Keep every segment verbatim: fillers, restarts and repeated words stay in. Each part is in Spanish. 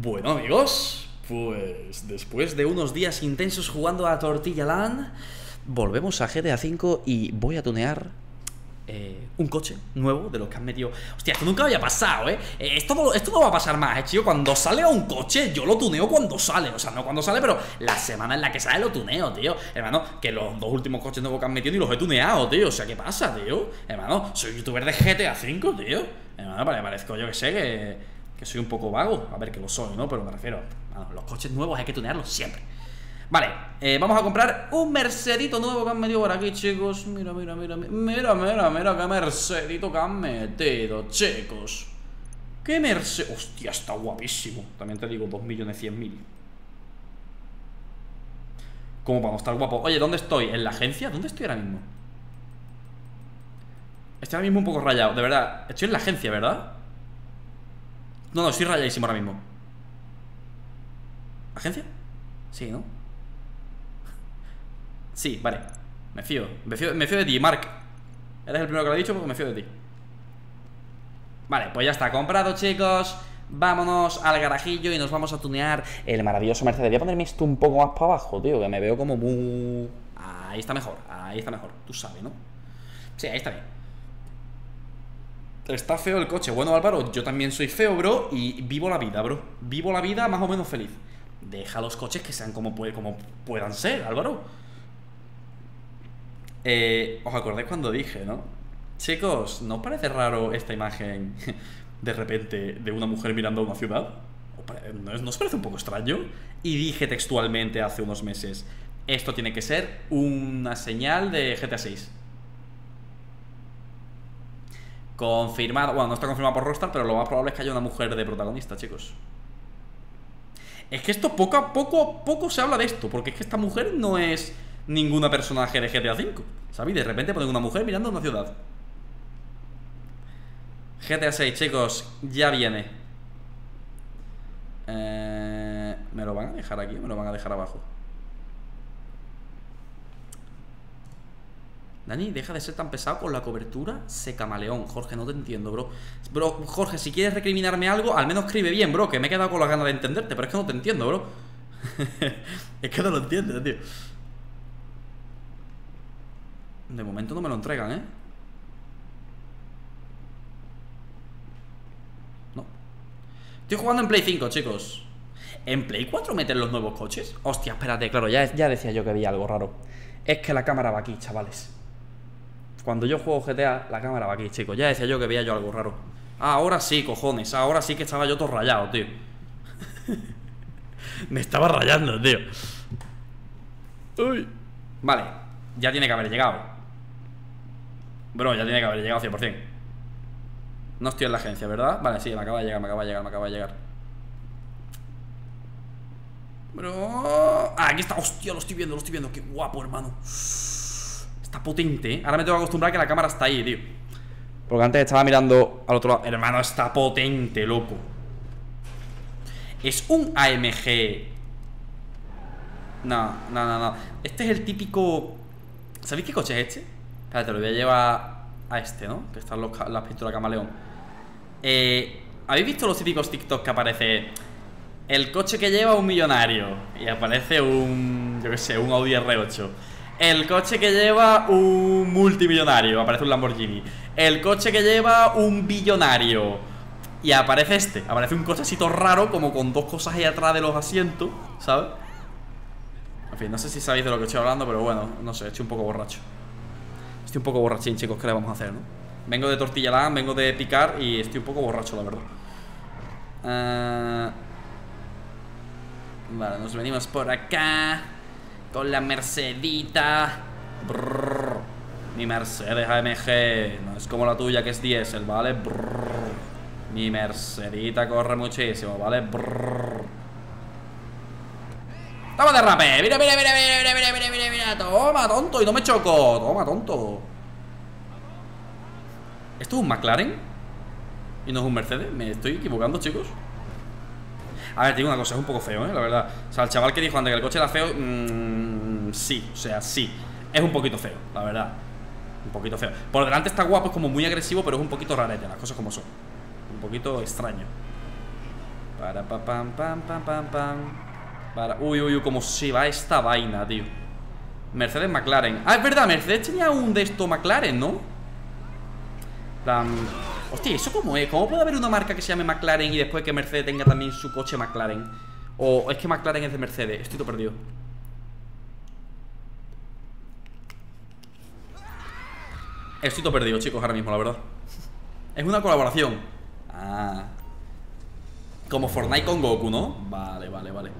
Bueno, amigos, pues después de unos días intensos jugando a Tortilla Land, volvemos a G T A cinco y voy a tunear eh, un coche nuevo de los que han metido. Hostia, esto nunca había pasado, ¿eh? Esto no, esto no va a pasar más, ¿eh, tío? Cuando sale un coche, yo lo tuneo cuando sale. O sea, no cuando sale, pero la semana en la que sale lo tuneo, tío. Hermano, que los dos últimos coches nuevos que han metido ni los he tuneado, tío. O sea, ¿qué pasa, tío? Hermano, soy youtuber de G T A cinco, tío. Hermano, parezco yo que sé que... que soy un poco vago, a ver, que lo soy, ¿no? Pero me refiero, bueno, los coches nuevos hay que tunearlos siempre. Vale, eh, vamos a comprar un Mercedito nuevo que han metido por aquí, chicos. Mira, mira, mira, mira, mira, mira qué Mercedito que han metido, chicos. Qué Mercedes... Hostia, está guapísimo. También te digo, dos millones cien mil. ¿Cómo vamos a estar guapos? Oye, ¿dónde estoy? ¿En la agencia? ¿Dónde estoy ahora mismo? Estoy ahora mismo un poco rayado, de verdad. Estoy en la agencia, ¿verdad? No, no, estoy rayadísimo ahora mismo. ¿Agencia? Sí, ¿no? Sí, vale. Me fío, me fío, me fío de ti, Mark. Eres el primero que lo ha dicho porque me fío de ti. Vale, pues ya está comprado, chicos. Vámonos al garajillo y nos vamos a tunear el maravilloso Mercedes. Voy a ponerme esto un poco más para abajo, tío, que me veo como muy... Ahí está mejor, ahí está mejor. Tú sabes, ¿no? Sí, ahí está bien. Está feo el coche. Bueno, Álvaro, yo también soy feo, bro. Y vivo la vida, bro. Vivo la vida más o menos feliz. Deja los coches que sean como, puede, como puedan ser, Álvaro. eh, ¿Os acordáis cuando dije, no? Chicos, ¿no os parece raro esta imagen de repente de una mujer mirando a una ciudad? ¿No os parece un poco extraño? Y dije textualmente hace unos meses: esto tiene que ser una señal de G T A seis. Confirmado, bueno, no está confirmado por Rockstar, pero lo más probable es que haya una mujer de protagonista, chicos. Es que esto poco a poco a poco se habla de esto, porque es que esta mujer no es ninguna personaje de G T A cinco, ¿sabéis? De repente ponen una mujer mirando una ciudad. G T A seis, chicos, ya viene. eh, ¿Me lo van a dejar aquí o me lo van a dejar abajo? Dani, deja de ser tan pesado con la cobertura secamaleón. Jorge, no te entiendo, bro. Bro, Jorge, si quieres recriminarme algo, al menos escribe bien, bro, que me he quedado con las ganas de entenderte, pero es que no te entiendo, bro. Es que no lo entiendes, tío. De momento no me lo entregan, ¿eh? No. Estoy jugando en Play cinco, chicos. ¿En Play cuatro meten los nuevos coches? Hostia, espérate, claro, ya, ya decía yo que había algo raro. Es que la cámara va aquí, chavales. Cuando yo juego G T A, la cámara va aquí, chicos. Ya decía yo que veía yo algo raro. Ahora sí, cojones. Ahora sí que estaba yo todo rayado, tío. Me estaba rayando, tío. Uy. Vale. Ya tiene que haber llegado. Bro, ya tiene que haber llegado cien por cien. No estoy en la agencia, ¿verdad? Vale, sí, me acaba de llegar, me acaba de llegar, me acaba de llegar. Bro... Ah, aquí está. Hostia, lo estoy viendo, lo estoy viendo. Qué guapo, hermano. Está potente, ¿eh? Ahora me tengo que acostumbrar que la cámara está ahí, tío. Porque antes estaba mirando al otro lado. Hermano, está potente, loco. Es un A M G. No, no, no, no. Este es el típico... ¿Sabéis qué coche es este? Espérate, lo voy a llevar a este, ¿no? Que están los... las pinturas camaleón. Eh... ¿Habéis visto los típicos TikTok que aparece... el coche que lleva un millonario y aparece un... yo qué sé, un Audi R ocho? El coche que lleva un multimillonario, aparece un Lamborghini. El coche que lleva un billonario, y aparece este. Aparece un cochecito raro como con dos cosas ahí atrás de los asientos, ¿sabes? En fin, no sé si sabéis de lo que estoy hablando, pero bueno, no sé, estoy un poco borracho. Estoy un poco borrachín, chicos, ¿qué le vamos a hacer, no? Vengo de Tortilla Land, vengo de picar y estoy un poco borracho, la verdad. Eh... Uh... Vale, nos venimos por acá con la Mercedita. Brrr. Mi Mercedes A M G. No es como la tuya que es diésel, ¿vale? Brrr. Mi Mercedita corre muchísimo, ¿vale? Brrr. ¡Toma de rape! ¡Mira, mira, mira, mira, mira, mira, mira, mira! ¡Toma, tonto! ¡Y no me choco! ¡Toma, tonto! ¿Esto es un McLaren? ¿Y no es un Mercedes? ¿Me estoy equivocando, chicos? A ver, te digo una cosa, es un poco feo, ¿eh? La verdad. O sea, el chaval que dijo antes que el coche era feo, mmm, sí, o sea, sí. Es un poquito feo, la verdad. Un poquito feo. Por delante está guapo, es como muy agresivo, pero es un poquito rarete, las cosas como son. Un poquito extraño. Para pa pam pam pam pam pam. Para. Uy, uy, uy, como se va esta vaina, tío. Mercedes McLaren. Ah, es verdad, Mercedes tenía un de estos McLaren, ¿no? Plan. Hostia, ¿eso cómo es? ¿Cómo puede haber una marca que se llame McLaren y después que Mercedes tenga también su coche McLaren? O es que McLaren es de Mercedes. Estoy todo perdido. Estoy todo perdido, chicos, ahora mismo, la verdad. Es una colaboración. Ah. Como Fortnite con Goku, ¿no? Vale, vale, vale.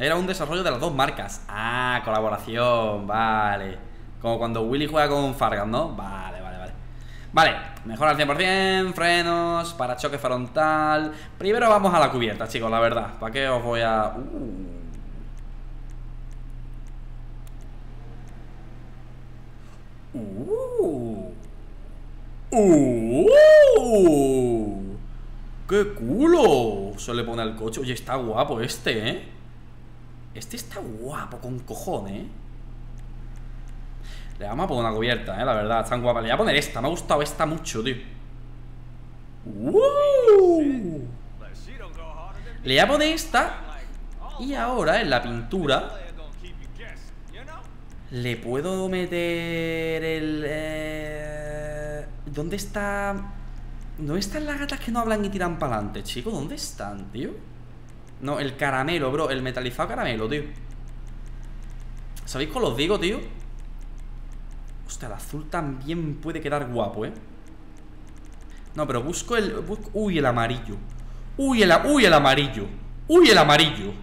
Era un desarrollo de las dos marcas. Ah, colaboración, vale. Como cuando Willy juega con Fargan, ¿no? Vale, vale, vale. Vale, mejora al cien por ciento, frenos, parachoque frontal. Primero vamos a la cubierta, chicos, la verdad. ¿Para qué os voy a...? Uh. Uh. Uh. ¡Qué culo! Se le pone al coche. Oye, está guapo este, ¿eh? Este está guapo con cojones, ¿eh? Le vamos a poner una cubierta, ¿eh? La verdad, tan guapa. Le voy a poner esta, me ha gustado esta mucho, tío. Uh. Le voy a poner esta. Y ahora en la pintura le puedo meter el... Eh... ¿Dónde está...? ¿Dónde están las gatas que no hablan y tiran para adelante, chicos? ¿Dónde están, tío? No, el caramelo, bro. El metalizado caramelo, tío. ¿Sabéis cómo los digo, tío? Hostia, el azul también puede quedar guapo, ¿eh? No, pero busco el... Busco... Uy, el amarillo. Uy, el... Uy, el amarillo. Uy, el amarillo.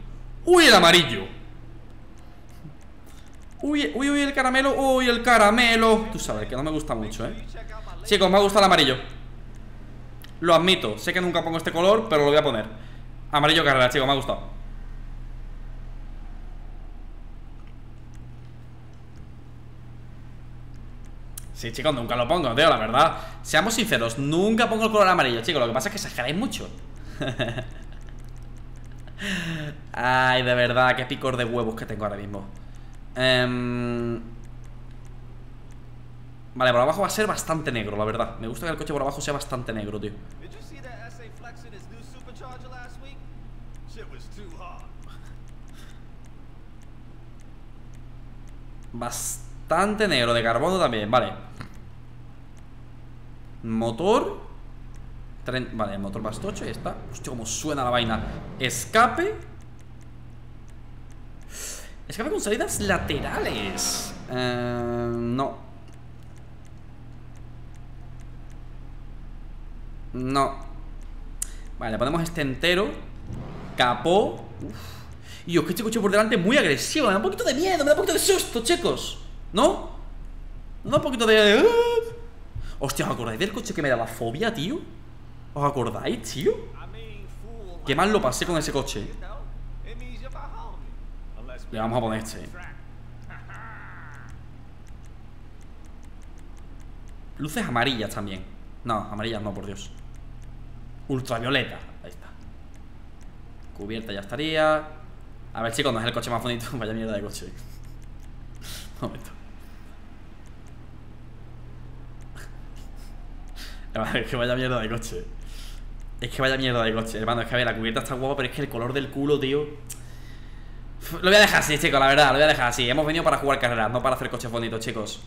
Uy, el amarillo. Uy, uy, uy, el caramelo, uy, el caramelo. Tú sabes que no me gusta mucho, eh. Chicos, me ha gustado el amarillo. Lo admito, sé que nunca pongo este color, pero lo voy a poner. Amarillo carrera, chicos, me ha gustado. Sí, chicos, nunca lo pongo, tío, la verdad. Seamos sinceros, nunca pongo el color amarillo, chicos. Lo que pasa es que exageráis mucho. Ay, de verdad, qué picor de huevos que tengo ahora mismo. Um... Vale, por abajo va a ser bastante negro, la verdad. Me gusta que el coche por abajo sea bastante negro, tío. Bastante negro, de carbono también, vale. Motor Tren... Vale, el motor más tocho, ya está. Hostia, cómo suena la vaina. Escape. Escape con salidas laterales. Eh, no. No. Vale, le ponemos este entero. Capó. Uf. Y yo, que este coche por delante es muy agresivo. Me da un poquito de miedo, me da un poquito de susto, chicos. ¿No? Me da un poquito de... Hostia, ¿os acordáis del coche que me daba fobia, tío? ¿Os acordáis, tío? Qué mal lo pasé con ese coche. Le vamos a poner este. Luces amarillas también. No, amarillas no, por Dios. Ultravioleta. Ahí está. Cubierta ya estaría. A ver, chicos, no es el coche más bonito. Vaya mierda de coche. Un momento. Es que vaya mierda de coche. Es que vaya mierda de coche. Hermano, es que a ver, la cubierta está guapa, pero es que el color del culo, tío. Lo voy a dejar así, chicos, la verdad, lo voy a dejar así. Hemos venido para jugar carreras, no para hacer coches bonitos, chicos.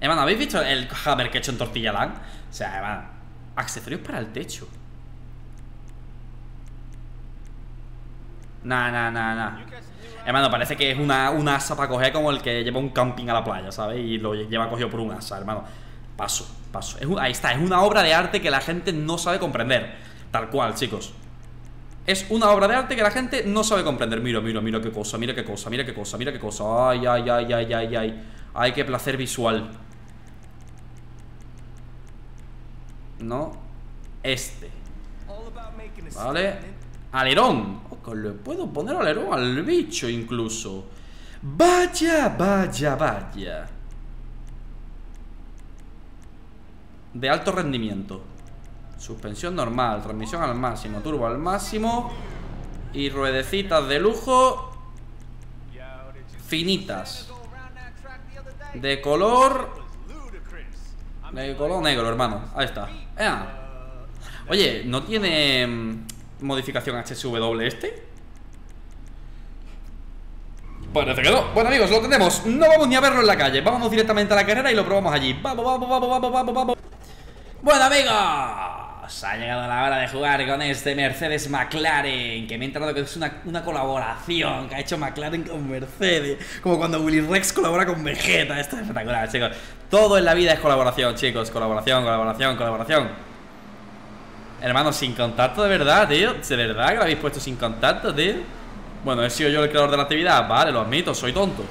Hermano, ¿habéis visto el hammer que he hecho en Tortilla Land? O sea, hermano, accesorios para el techo. Nah, nah, nah, nah. Hermano, parece que es una, una asa para coger, como el que lleva un camping a la playa, ¿sabes? Y lo lleva cogido por un asa, hermano. Paso, paso. Es un, ahí está, es una obra de arte que la gente no sabe comprender. Tal cual, chicos. Es una obra de arte que la gente no sabe comprender. Mira, mira, mira qué cosa, mira qué cosa, mira qué cosa, mira qué cosa. Ay, ay, ay, ay, ay, ay. Ay, qué placer visual. No. Este. Vale. Alerón. Ojo, le puedo poner alerón al bicho incluso. Vaya, vaya, vaya. De alto rendimiento. Suspensión normal, transmisión al máximo, turbo al máximo. Y ruedecitas de lujo. Finitas. De color. De color negro, hermano. Ahí está. ¡Ea! Oye, ¿no tiene modificación H S W este? Parece que no. Bueno, amigos, lo tenemos. No vamos ni a verlo en la calle. Vámonos directamente a la carrera y lo probamos allí. Vamos, vamos, vamos, vamos, vamos, vamos. Bueno, amigos, ha llegado la hora de jugar con este Mercedes McLaren, que me he enterado que es una, una colaboración que ha hecho McLaren con Mercedes, como cuando Willy Rex colabora con Vegeta. Esto es espectacular, chicos. Todo en la vida es colaboración, chicos. Colaboración, colaboración, colaboración. Hermano, sin contacto de verdad, tío. De verdad que lo habéis puesto sin contacto, tío. Bueno, he sido yo el creador de la actividad. Vale, lo admito, soy tonto.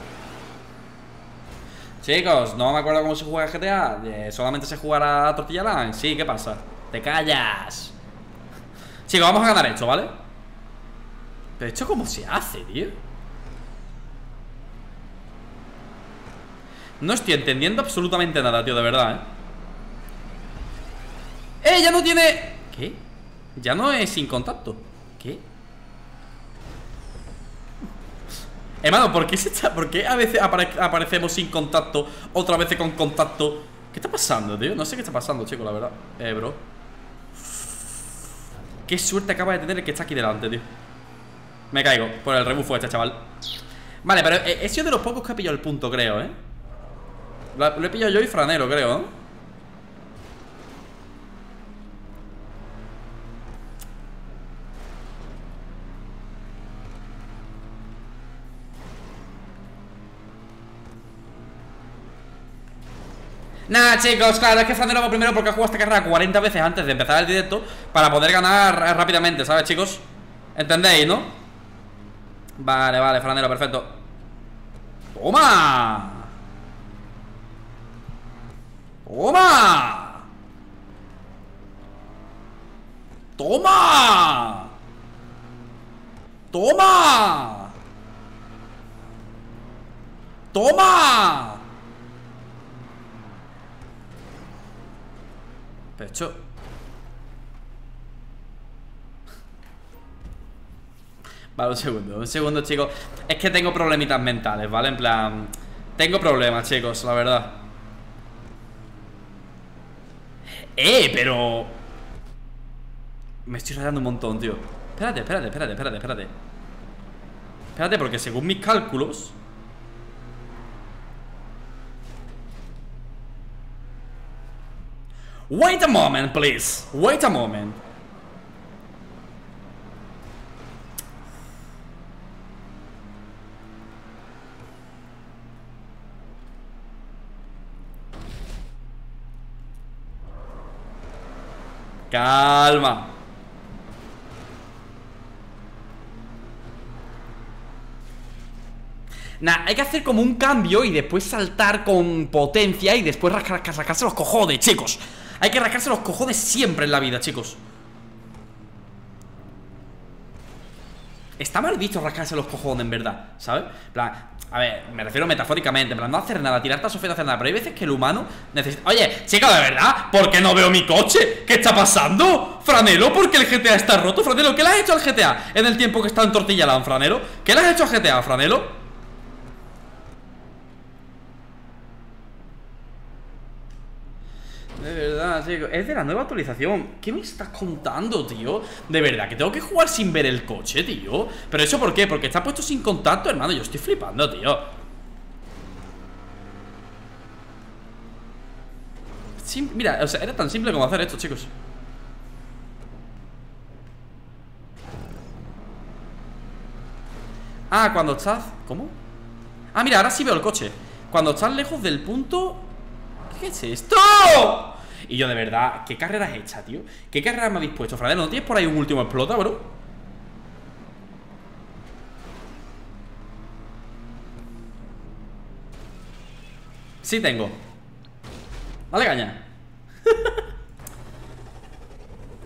Chicos, no me acuerdo cómo se juega G T A. eh, Solamente se jugará a Tortilla Land. Sí, ¿qué pasa? Te callas. Chicos, vamos a ganar esto, ¿vale? Pero esto ¿cómo se hace, tío? No estoy entendiendo absolutamente nada, tío, de verdad, ¿eh? ¡Eh! Ya no tiene... ¿Qué? Ya no es sin contacto. ¿Qué? Hermano, ¿por qué se está... ¿por qué a veces apare... aparecemos sin contacto, otra vez con contacto? ¿Qué está pasando, tío? No sé qué está pasando, chicos, la verdad. Eh, bro, qué suerte acaba de tener el que está aquí delante, tío. Me caigo por el rebufo este, chaval. Vale, pero he sido de los pocos que ha pillado el punto, creo, ¿eh? Lo he pillado yo y Franero, creo, ¿eh? Nada, chicos, claro, es que Franero va primero porque ha jugado esta carrera cuarenta veces antes de empezar el directo para poder ganar rápidamente, ¿sabes, chicos? ¿Entendéis, no? Vale, vale, Franero, perfecto. ¡Toma! ¡Toma! ¡Toma! ¡Toma! ¡Toma! Pero esto... Vale, un segundo, un segundo, chicos. Es que tengo problemitas mentales, ¿vale? En plan... Tengo problemas, chicos, la verdad. ¡Eh, pero! Me estoy rayando un montón, tío. Espérate, espérate, espérate, espérate, espérate. Espérate, porque según mis cálculos... Wait a moment, please. Wait a moment. Calma. Nah, hay que hacer como un cambio y después saltar con potencia y después rascarse, rascarse los cojones, chicos. Hay que rascarse los cojones siempre en la vida, chicos. Está mal visto rascarse los cojones, en verdad, ¿sabes? En plan, a ver, me refiero metafóricamente. En plan, no hacer nada, tirarte a sofía, no hacer nada. Pero hay veces que el humano necesita... Oye, chica, de verdad, ¿por qué no veo mi coche? ¿Qué está pasando? Franero, ¿por qué el G T A está roto? Franero, ¿qué le has hecho al G T A en el tiempo que está en Tortilla Land, Franero? ¿Qué le has hecho al G T A, Franero? De verdad, chicos, es de la nueva actualización. ¿Qué me estás contando, tío? De verdad, que tengo que jugar sin ver el coche, tío. ¿Pero eso por qué? Porque está puesto sin contacto, hermano. Yo estoy flipando, tío. Sim- Mira, o sea, era tan simple como hacer esto, chicos. Ah, cuando estás... ¿Cómo? Ah, mira, ahora sí veo el coche. Cuando estás lejos del punto... ¿Qué es esto? Y yo, de verdad, ¿qué carrera es esta, tío? ¿Qué carrera me habéis puesto, Franero? ¿No tienes por ahí un último explota, bro? Sí tengo. Dale caña.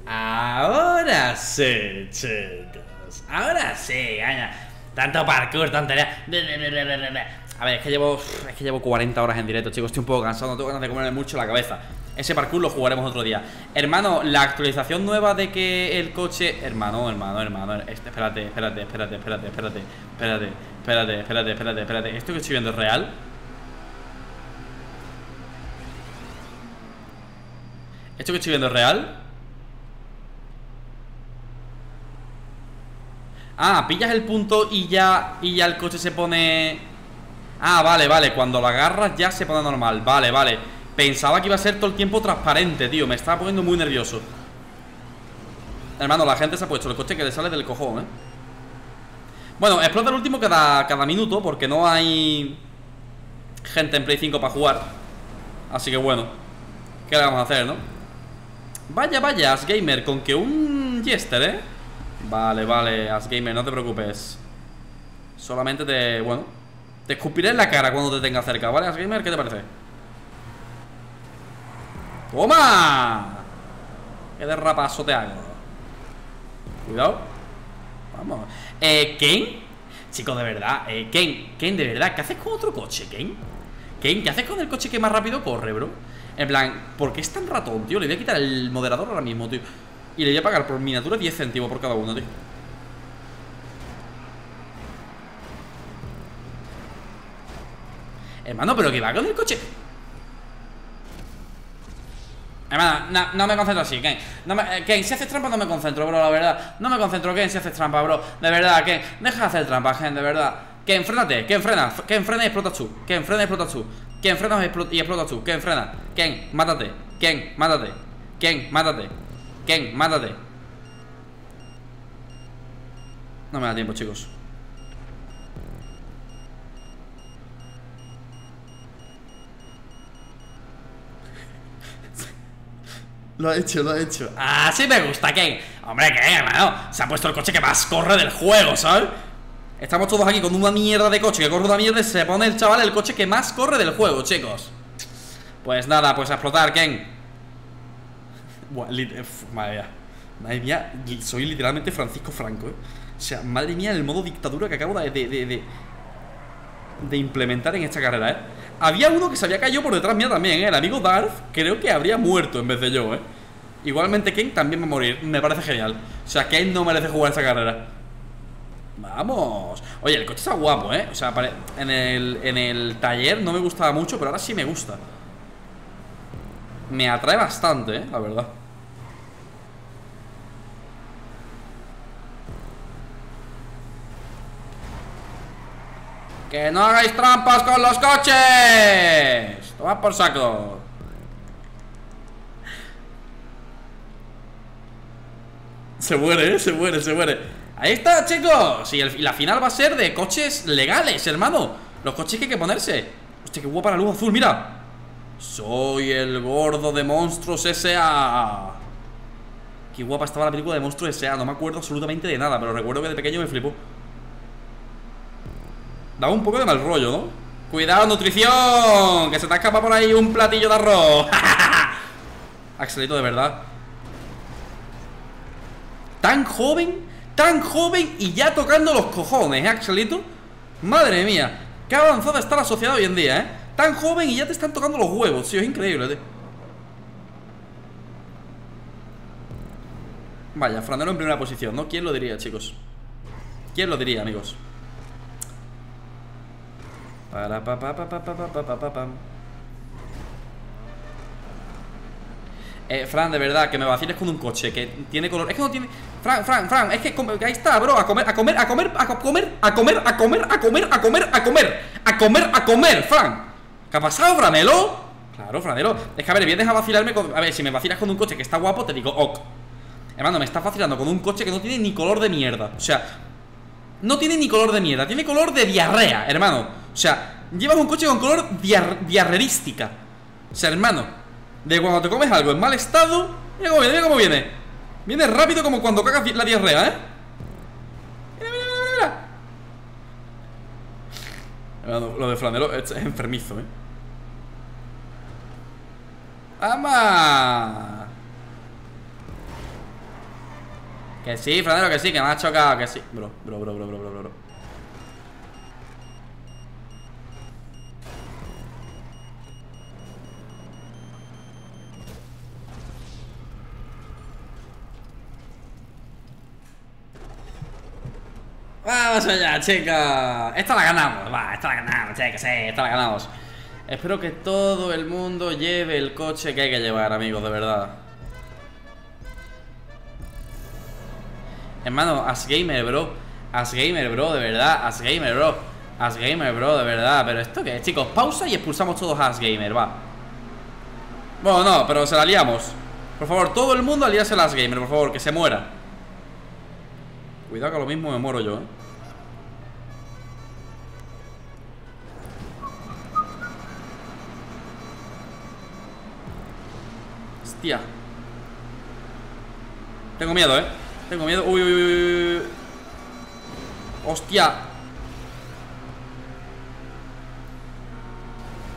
Ahora sí, chicos. Ahora sí, caña. Tanto parkour, tontería. A ver, es que llevo es que llevo cuarenta horas en directo, chicos. Estoy un poco cansado, no tengo ganas de comerme mucho la cabeza. Ese parkour lo jugaremos otro día. Hermano, la actualización nueva de que el coche... Hermano, hermano, hermano este, espérate, espérate, espérate, espérate, espérate. Espérate, espérate, espérate, espérate, espérate. ¿Esto que estoy viendo es real? ¿Esto que estoy viendo es real? Ah, pillas el punto y ya, y ya el coche se pone... Ah, vale, vale, cuando lo agarras ya se pone normal. Vale, vale, pensaba que iba a ser todo el tiempo transparente, tío, me estaba poniendo muy nervioso. Hermano, la gente se ha puesto el coche que le sale del cojón, eh. Bueno, explota el último cada, cada minuto, porque no hay gente en Play cinco para jugar. Así que bueno, ¿qué le vamos a hacer, no? Vaya, vaya, Asgamer, con que un Jester, eh. Vale, vale, Asgamer, no te preocupes. Solamente te... bueno, te escupiré en la cara cuando te tenga cerca, ¿vale, Asgamer? ¿Qué te parece? ¡Toma! ¡Qué derrapazo te hago! Cuidado. Vamos. Eh, Ken. Chicos, de verdad, eh, Ken, Ken, de verdad, ¿qué haces con otro coche, Ken? Ken, ¿qué haces con el coche que más rápido corre, bro? En plan, ¿por qué es tan ratón, tío? Le voy a quitar el moderador ahora mismo, tío. Y le voy a pagar por miniatura diez céntimos por cada uno, tío. Hermano, ¿pero qué va con el coche? Hermano, no, no me concentro así, Ken. No me, eh, Ken, si haces trampa no me concentro, bro, la verdad. No me concentro, Ken, si haces trampa, bro. De verdad, Ken, deja de hacer trampa, Ken, de verdad. Ken, frénate, Ken, frena, Ken, frena y explotas tú. Ken, frena y explotas tú. Ken, frena y explotas tú. Ken, frena. Ken, mátate. Ken, mátate. Ken, mátate. Ken, mátate. No me da tiempo, chicos. Lo ha hecho, lo ha hecho. Ah, sí me gusta, Ken. Hombre, Ken, hermano, se ha puesto el coche que más corre del juego, ¿sabes? Estamos todos aquí con una mierda de coche que corre una mierda y se pone el chaval el coche que más corre del juego, chicos. Pues nada, pues a explotar, Ken. Buah, madre mía. Madre mía, soy literalmente Francisco Franco, ¿eh? O sea, madre mía, el modo dictadura que acabo de... de, de, de, de implementar en esta carrera, ¿eh? Había uno que se había caído por detrás mía también, ¿eh? El amigo Darth creo que habría muerto en vez de yo, ¿eh? Igualmente Ken también va a morir. Me parece genial. O sea, Ken no merece jugar esta carrera. Vamos. Oye, el coche está guapo, ¿eh? O sea, en el, en el taller no me gustaba mucho, pero ahora sí me gusta. Me atrae bastante, ¿eh? La verdad. ¡Que no hagáis trampas con los coches! ¡Tomad por saco! Se muere, ¿eh? Se muere, se muere. ¡Ahí está, chicos! Y, el, y la final va a ser de coches legales, hermano. Los coches que hay que ponerse. Hostia, qué guapa la luz azul, mira. Soy el gordo de Monstruos S A. Qué guapa estaba la película de Monstruos S A. No me acuerdo absolutamente de nada, pero recuerdo que de pequeño me flipó. Da un poco de mal rollo, ¿no? Cuidado, nutrición, que se te escapa por ahí un platillo de arroz. Axelito, de verdad. Tan joven, tan joven y ya tocando los cojones, ¿eh, Axelito? Madre mía, qué avanzada está la sociedad hoy en día, ¿eh? Tan joven y ya te están tocando los huevos, tío, es increíble, tío. Vaya, franero en primera posición, ¿no? ¿Quién lo diría, chicos? ¿Quién lo diría, amigos? Para pa pa pa pa pa pa pa pa pa. Eh, Fran, de verdad, que me vaciles con un coche que tiene color. Es que no tiene. Fran, Fran, Fran, es que ahí está, bro. A comer, a comer, a comer, a comer, a comer, a comer, a comer, a comer, a comer, a comer, a comer, Fran. ¿Qué ha pasado, Franelo? Claro, Franelo. Es que a ver, vienes a vacilarme con. A ver, si me vacilas con un coche que está guapo, te digo, ok. Hermano, me estás vacilando con un coche que no tiene ni color de mierda. O sea. No tiene ni color de mierda, tiene color de diarrea, hermano. O sea, llevas un coche con color diar diarrerística. O sea, hermano, de cuando te comes algo en mal estado. Mira cómo viene, mira cómo viene. Viene rápido como cuando cagas la diarrea, ¿eh? Mira, mira, mira, mira. Hermano, lo de Flanelo es enfermizo, ¿eh? ¡Ama! Que sí, Franero, que sí, que me ha chocado, que sí. Bro, bro, bro, bro, bro, bro, bro. Vamos allá, chicos. Esta la ganamos, va, esta la ganamos, chicos, sí, esta la ganamos. Espero que todo el mundo lleve el coche que hay que llevar, amigos, de verdad. Hermano, Asgamer, bro. As gamer, bro, de verdad. As gamer, bro. As gamer, bro, de verdad. Pero esto qué es, chicos. Pausa y expulsamos todos a As gamer, va. Bueno, no, pero se la liamos. Por favor, todo el mundo aliarse al As gamer, por favor, que se muera. Cuidado que a lo mismo me muero yo, eh. Hostia. Tengo miedo, eh. Tengo miedo. Uy, uy, uy, uy. Hostia.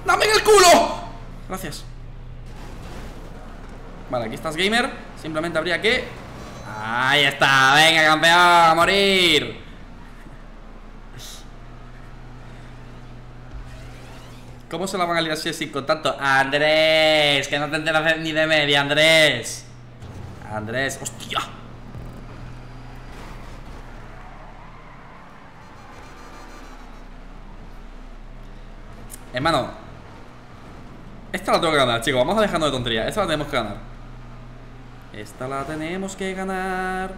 ¡Dame en el culo! Gracias. Vale, aquí estás, gamer. Simplemente habría que... Ahí está. Venga, campeón, a morir. ¿Cómo se la van a liar si es sin contacto? Andrés, que no te enteras ni de media, Andrés. Andrés, hostia. Hermano, esta la tengo que ganar, chicos. Vamos a dejarnos de tontería. Esta la tenemos que ganar. Esta la tenemos que ganar.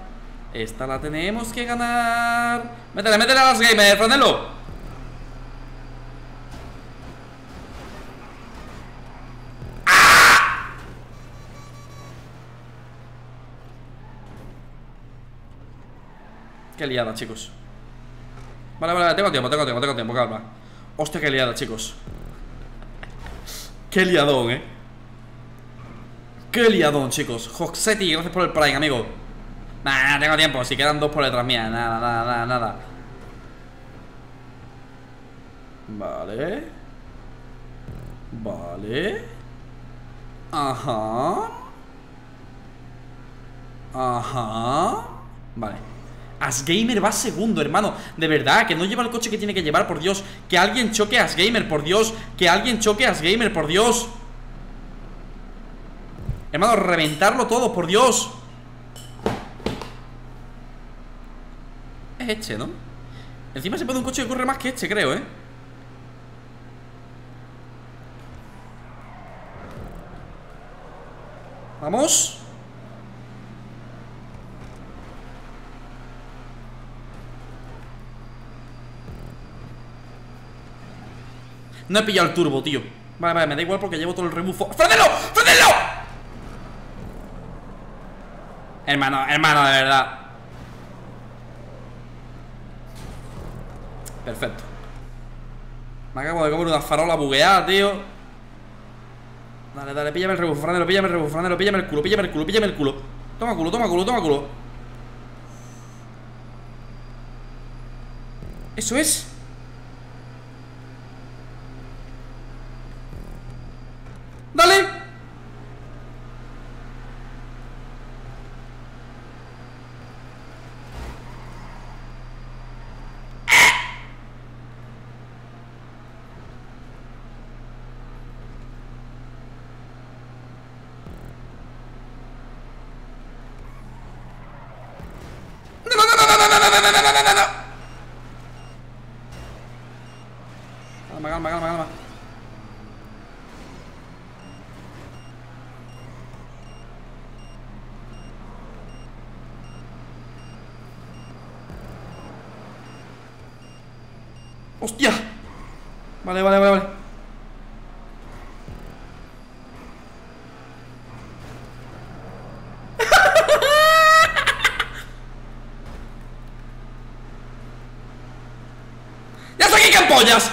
Esta la tenemos que ganar. Métele, métele a los gamers, Ronelo. ¡Ah! Qué liada, chicos. Vale, vale, tengo tiempo, tengo tiempo, tengo tiempo, calma. Hostia, qué liada, chicos. Qué liadón, eh. Qué liadón, chicos. Joxetti, gracias por el Prime, amigo. Nah, no tengo tiempo, si quedan dos por detrás mía. Nada, nada, nada, nada. Vale. Vale. Ajá. Ajá. Vale. Asgamer va segundo, hermano. De verdad, que no lleva el coche que tiene que llevar, por Dios. Que alguien choque a Asgamer, por Dios. Que alguien choque a Asgamer, por Dios. Hermano, reventarlo todo, por Dios. Es este, ¿no? Encima se puede un coche que corre más que este, creo, ¿eh? Vamos. No he pillado el turbo, tío. Vale, vale, me da igual porque llevo todo el rebufo. ¡Frenelo! ¡Frenelo! Hermano, hermano, de verdad. Perfecto. Me acabo de comer una farola bugueada, tío. Dale, dale, píllame el rebufo, Frenelo, píllame el rebufo, Frenelo, píllame el culo, píllame el culo, píllame el culo. Toma culo, toma culo, toma culo. Eso es. ¡Dale! ¡No, no, no, no, no, no, no, no, no, no, no! Calma, calma, calma, calma. ¡Hostia! Vale, vale, vale, vale. ¡Ya está aquí, campollas!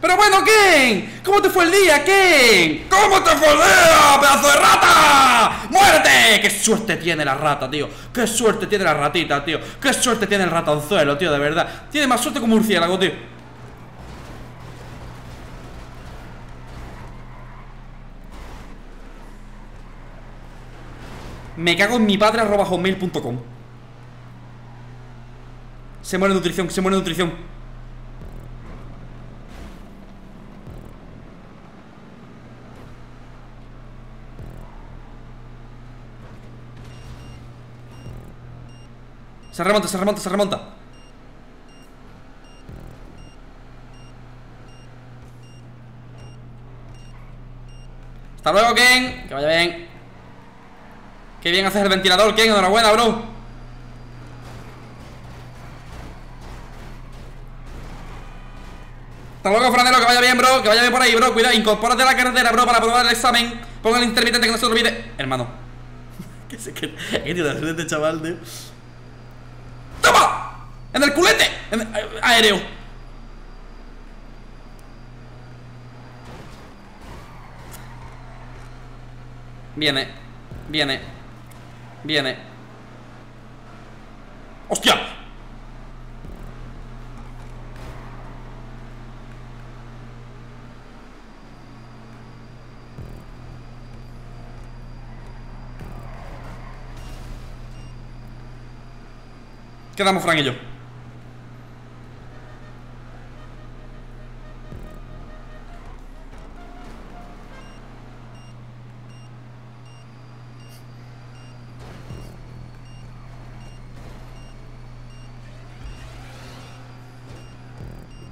Pero bueno, Ken, ¿cómo te fue el día, Ken? ¿Cómo te fue el día, pedazo de rata? ¡Muerte! ¡Qué suerte tiene la rata, tío! ¡Qué suerte tiene la ratita, tío! ¡Qué suerte tiene el ratonzuelo, tío, de verdad! Tiene más suerte que un murciélago, tío. Me cago en mi padre, arroba hotmail punto com. Se muere nutrición, se muere nutrición. Se remonta, se remonta, se remonta. Hasta luego, Ken. Que vaya bien. Qué bien haces el ventilador, Ken. Enhorabuena, bro. Hasta luego, Franelo. Que vaya bien, bro. Que vaya bien por ahí, bro. Cuidado. Incorpórate a la carretera, bro, para probar el examen. Ponga el intermitente que no se olvide. Hermano. Que se que... Qué tío, la suerte, chaval, tío. ¡Toma! ¡En el culete! En el... Aéreo. Viene. Viene. Viene. ¡Hostia! Quedamos Frank y yo.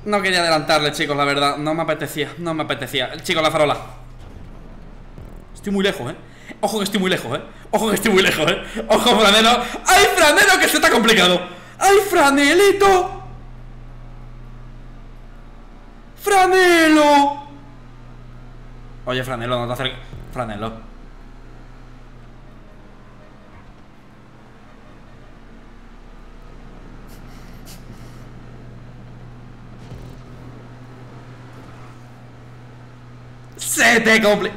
No quería adelantarle, chicos, la verdad. No me apetecía, no me apetecía. Chicos, la farola. Estoy muy lejos, eh. Ojo que estoy muy lejos, eh. Ojo que estoy muy lejos, eh. Ojo, Franelo. ¡Ay, Franelo, que se está complicado! ¡Ay, Franelito! ¡Franelo! Oye, Franelo, no te acerques. Franelo. Se te complica.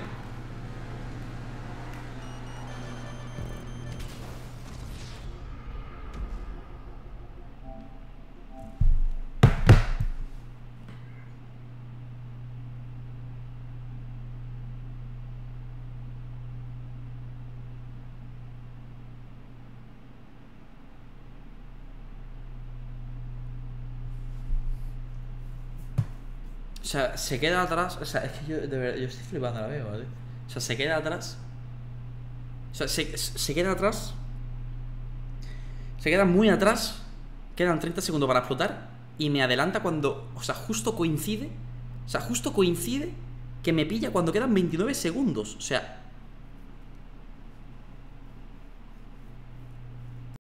O sea, se queda atrás. O sea, es que yo de verdad, yo estoy flipando la veo, ¿vale? O sea, se queda atrás. O sea, se, se queda atrás. Se queda muy atrás. Quedan treinta segundos para explotar. Y me adelanta cuando. O sea, justo coincide. O sea, justo coincide que me pilla cuando quedan veintinueve segundos. O sea.